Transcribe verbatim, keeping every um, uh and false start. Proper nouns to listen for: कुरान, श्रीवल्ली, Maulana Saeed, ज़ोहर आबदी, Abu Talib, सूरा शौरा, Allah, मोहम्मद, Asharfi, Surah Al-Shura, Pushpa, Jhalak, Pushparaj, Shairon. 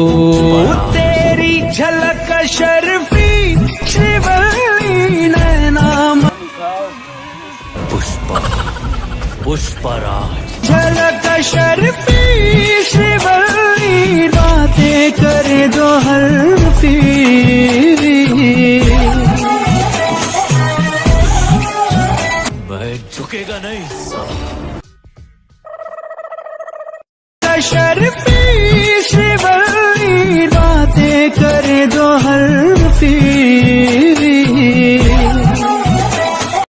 तेरी झलक अशरफी श्रीवल्ली नैनाम पुष्पा पुष्पराज झलक अशरफी श्रीवल्ली बातें कर दो हरफी झुकेगा नहीं अशरफी श्रीवल्ली बातें कर दो हरफी।